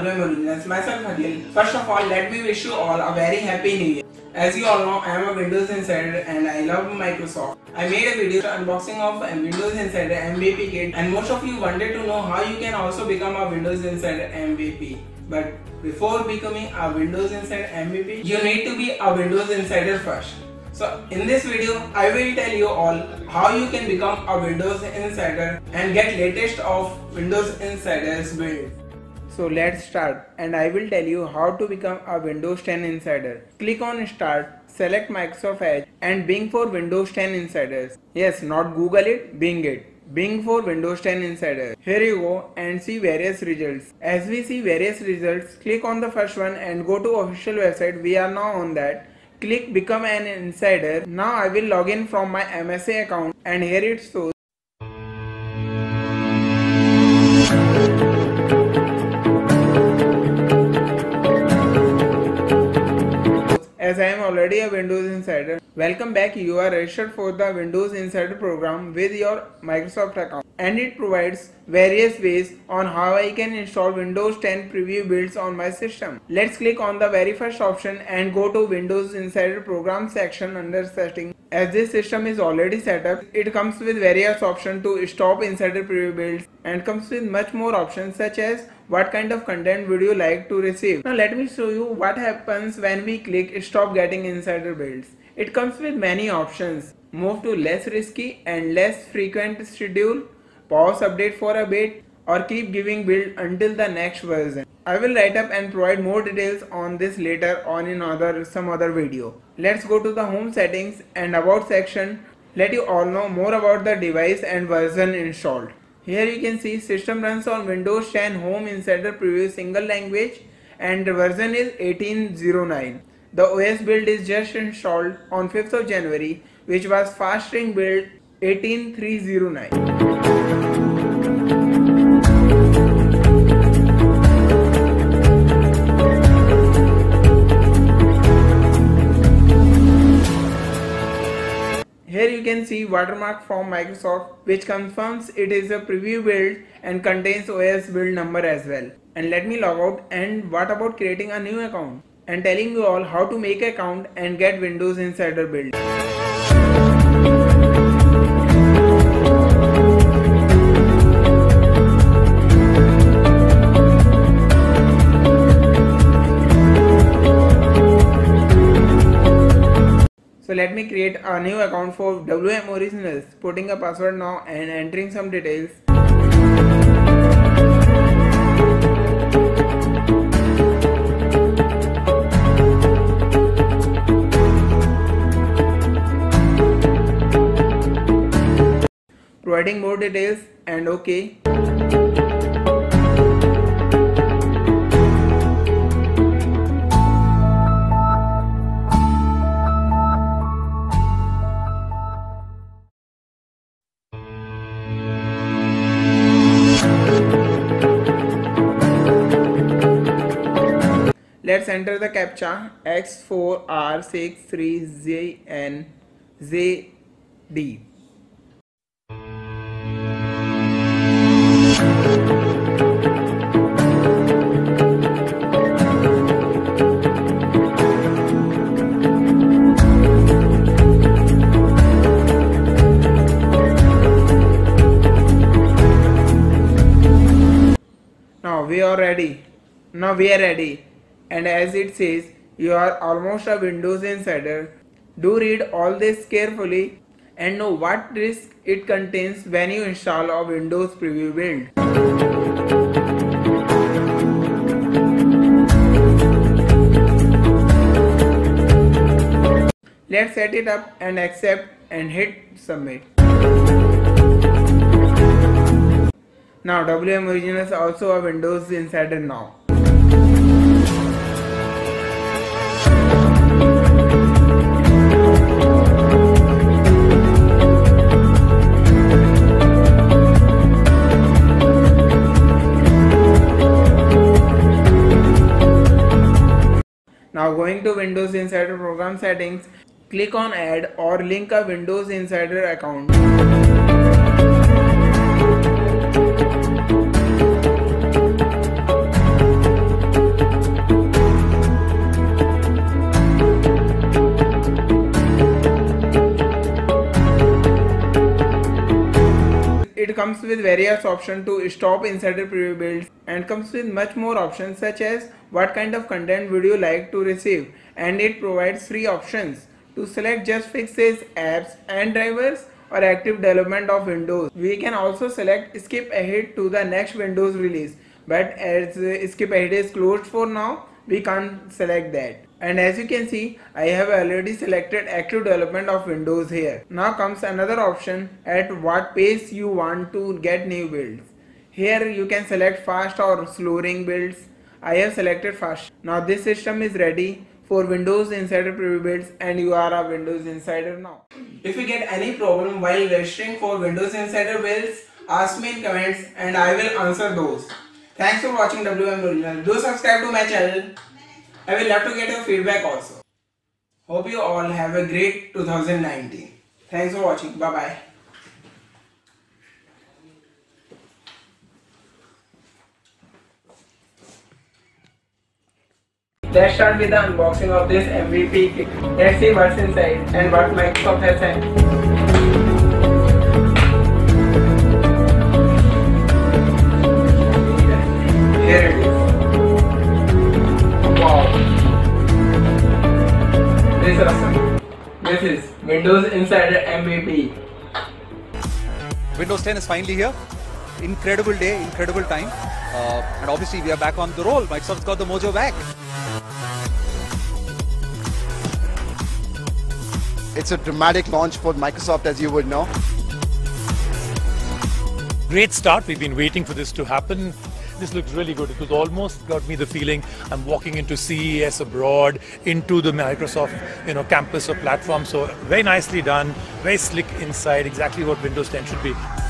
WM Originals. Myself Nikhil. First of all, let me wish you all a very happy new year. As you all know, I am a Windows Insider and I love Microsoft. I made a video unboxing of a Windows Insider MVP kit, and most of you wanted to know how you can also become a Windows Insider MVP. But before becoming a Windows Insider MVP, you need to be a Windows Insider first. So in this video, I will tell you all how you can become a Windows Insider and get latest of Windows Insider's build. So let's start, and I will tell you how to become a Windows 10 Insider. Click on Start, select Microsoft Edge and Bing for Windows 10 Insiders. Yes, not Google it, Bing it. Bing for Windows 10 Insider. Here you go and see various results. As we see various results, click on the first one and go to official website. We are now on that. Click become an insider. Now I will log in from my MSA account and here it shows. As I am already a Windows Insider. Welcome back. You are registered for the Windows Insider program with your Microsoft account, and it provides various ways on how I can install Windows 10 preview builds on my system. Let's click on the very first option and go to Windows Insider program section under settings. As this system is already set up, it comes with various options to stop Insider preview builds and comes with much more options such as what kind of content would you like to receive. Now let me show you what happens when we click stop getting Insider builds. It comes with many options. Move to less risky and less frequent schedule, pause update for a bit, or keep giving build until the next version. I will write up and provide more details on this later on in some other video. Let's go to the home settings and about section. Let you all know more about the device and version installed. Here you can see system runs on Windows 10 Home Insider Preview single language and the version is 1809. The OS build is just installed on 5th of January, which was Fast Ring build 18309. Here you can see watermark from Microsoft, which confirms it is a preview build and contains OS build number as well. And let me log out. And what about creating a new account? And telling you all how to make an account and get Windows Insider build. So let me create a new account for WM Originals, putting a password now and entering some details. Providing more details and OK. Let's enter the CAPTCHA X4R63ZNZD. Now we are ready, and as it says, you are almost a Windows Insider. Do read all this carefully and know what risk it contains when you install a Windows preview build. Let's set it up and accept and hit submit. Now WM Originals is also a Windows Insider now. Now going to Windows Insider program settings, click on add or link a Windows Insider account. It comes with various options to stop insider preview builds and comes with much more options such as what kind of content would you like to receive, and it provides free options to select just fixes, apps and drivers or active development of Windows. We can also select skip ahead to the next Windows release, but as skip ahead is closed for now, we can't select that. And as you can see, I have already selected active development of Windows here. Now comes another option at what pace you want to get new builds. Here you can select fast or slow ring builds. I have selected fast. Now this system is ready for Windows Insider preview builds and you are a Windows Insider now. If you get any problem while registering for Windows Insider builds, ask me in comments and I will answer those. Thanks for watching WM Originals. Do subscribe to my channel. I will love to get your feedback also. Hope you all have a great 2019. Thanks for watching. Bye bye. Let's start with the unboxing of this MVP kit. Let's see what's inside and what Microsoft has sent. This is Windows Insider MVP. Windows 10 is finally here. Incredible day, incredible time. And obviously we are back on the roll. Microsoft's got the mojo back. It's a dramatic launch for Microsoft, as you would know. Great start. We've been waiting for this to happen. This looks really good. It was almost got me the feeling I'm walking into CES abroad, into the Microsoft, campus or platform. So very nicely done, very slick inside, exactly what Windows 10 should be.